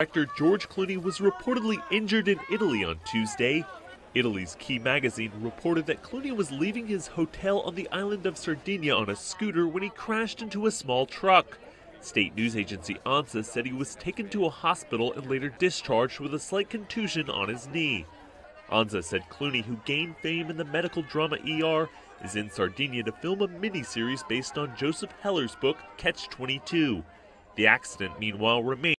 Actor George Clooney was reportedly injured in Italy on Tuesday. Italy's Key magazine reported that Clooney was leaving his hotel on the island of Sardinia on a scooter when he crashed into a small truck. State news agency ANSA said he was taken to a hospital and later discharged with a slight contusion on his knee. ANSA said Clooney, who gained fame in the medical drama ER, is in Sardinia to film a miniseries based on Joseph Heller's book, Catch 22. The accident, meanwhile, remains